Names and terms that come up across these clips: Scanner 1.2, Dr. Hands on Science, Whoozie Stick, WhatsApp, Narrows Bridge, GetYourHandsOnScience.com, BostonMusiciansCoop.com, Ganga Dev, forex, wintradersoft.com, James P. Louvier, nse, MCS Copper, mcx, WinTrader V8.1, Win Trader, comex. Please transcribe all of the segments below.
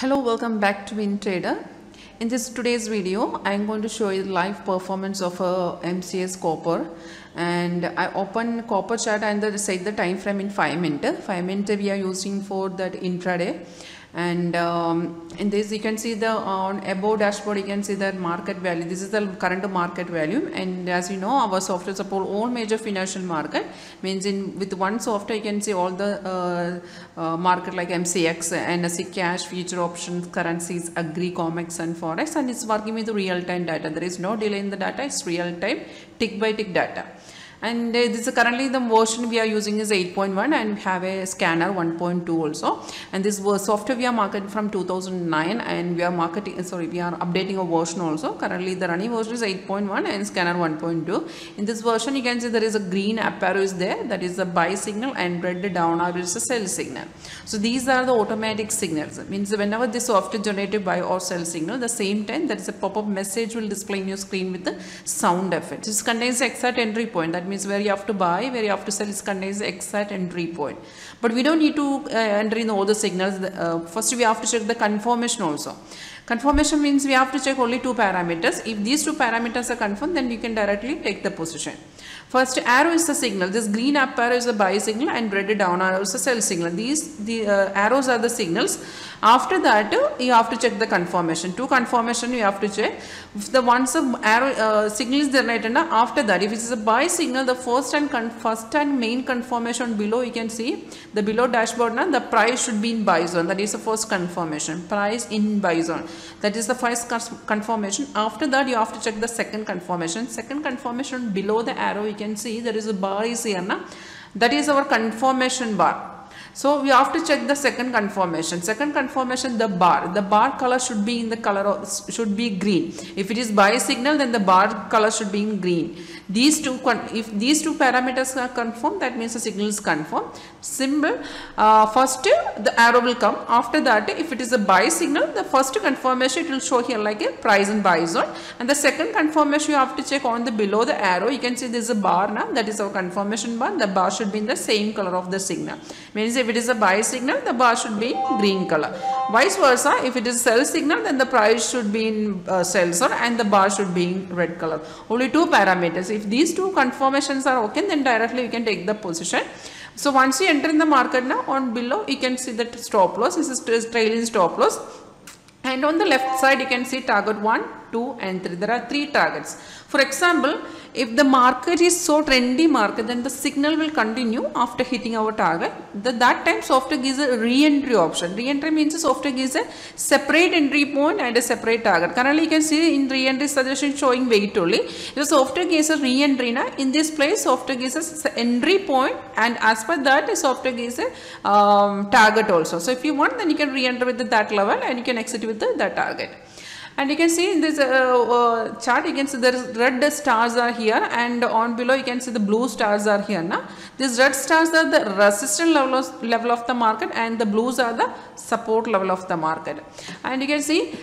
Hello, welcome back to Win Trader. In today's video, I am going to show you the live performance of a MCS Copper, and I open Copper chart and set the time frame in 5 minutes. 5 minutes we are using for that intraday. And in this you can see the on above dashboard you can see the market value. This is the current market value, and as you know our software support all major financial market, means with one software you can see all the market like MCX, nse, cash, future options, currencies, agri, comex and forex, and it's working with real time data. There is no delay in the data, it's real time tick by tick data. And this is currently the version we are using is 8.1, and we have a Scanner 1.2 also. And this software we are marketing from 2009, and we are updating a version also. Currently the running version is 8.1 and Scanner 1.2. In this version you can see there is a green up arrow is there, that is the buy signal, and red down arrow is the sell signal. So these are the automatic signals. It means whenever this software generated buy or sell signal, the same time there is a pop-up message will display in your screen with the sound effect. This contains the exact entry point, that means where you have to buy, where you have to sell, is contains the exact entry point. But we don't need to enter in all the signals. First we have to check the confirmation also. Confirmation means we have to check only 2 parameters. If these 2 parameters are confirmed, then you can directly take the position. First arrow is the signal. This green up arrow is the buy signal and red down arrow is the sell signal. These arrows are the signals. After that you have to check the confirmation. 2 confirmation you have to check. If the once arrow signal is generated, after that if it is a buy signal, the first and main confirmation below you can see the below dashboard now the price should be in buy zone. That is the first confirmation, price in buy zone. That is the first confirmation. After that you have to check the second confirmation. Second confirmation below the arrow you can see there is a bar is here now, that is our confirmation bar. So we have to check the second confirmation. Second confirmation, the bar color should be in the color of, should be green. If it is buy signal, then the bar color should be in green. If these 2 parameters are confirmed, that means the signal is confirmed. Symbol first the arrow will come. After that if it is a buy signal, the first confirmation it will show here like a price in buy zone, and the second confirmation you have to check on the below the arrow you can see there is a bar now, that is our confirmation bar. The bar should be in the same color of the signal, means if it is a buy signal the bar should be in green color. Vice versa, if it is sell signal then the price should be in sell zone and the bar should be in red color. Only 2 parameters. If these 2 confirmations are okay, then directly you can take the position. So once you enter in the market now, on below you can see that stop loss, this is trailing stop loss, and on the left side you can see target 1, 2 and 3. There are 3 targets. For example, if the market is so trendy market, then the signal will continue after hitting our target. That time software gives a re-entry option. Re-entry means software gives a separate entry point and a separate target. Currently you can see in re-entry suggestion showing wait only. The software gives a re-entry now. In this place software gives a entry point, and as per that software gives a target also. So if you want, then you can re-enter with that level and you can exit with that target. And you can see in this chart you can see there is red stars are here, and on below you can see the blue stars are here now. These red stars are the resistance level of the market, and the blues are the support level of the market. And you can see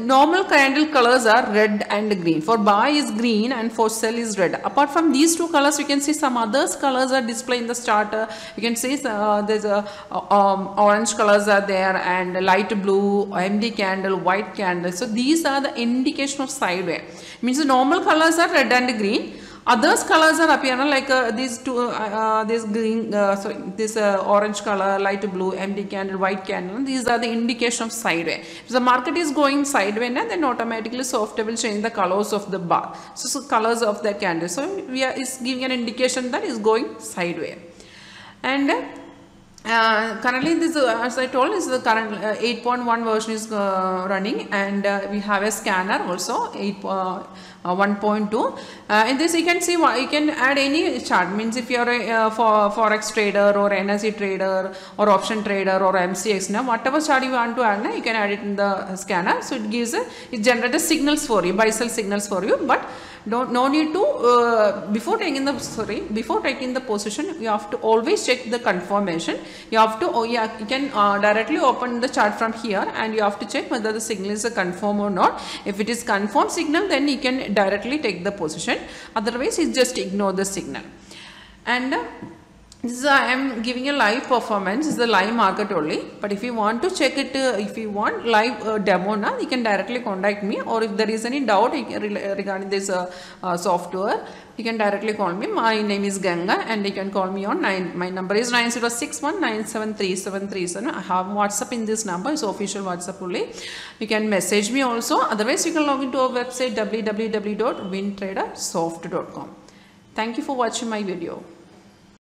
normal candle colors are red and green. For buy is green and for sell is red. Apart from these 2 colors you can see some others colors are displayed in the chart. You can see there's a orange colors are there, and light blue, MD candle, white candle. So these are the indication of sideway. Means the normal colors are red and green. Others colors are appearing like this orange color, light blue, MD candle, white candle. These are the indication of sideway. If the market is going sideway now, then automatically software will change the colors of the bar. So colors of the candle. So it's giving an indication that is going sideway. And currently this as I told is the current 8.1 version is running, and we have a scanner also 1.2. In this you can see you can add any chart. Means if you are a forex trader or nse trader or option trader or mcx now, whatever chart you want to add now, you can add it in the scanner. So it gives it generates signals for you, buy sell signals for you. But no need to before taking the position you have to always check the confirmation. You have to you can directly open the chart from here, and you have to check whether the signal is a confirm or not. If it is confirmed signal, then you can directly take the position. Otherwise you just ignore the signal. And This is, I am giving a live performance. This is the live market only. But if you want to check it, if you want live demo, na, you can directly contact me. Or if there is any doubt regarding this software, you can directly call me. My name is Ganga, and you can call me on my number is 9061973737. I have WhatsApp in this number. It's official WhatsApp only. You can message me also. Otherwise, you can log into our website www.wintradersoft.com. Thank you for watching my video.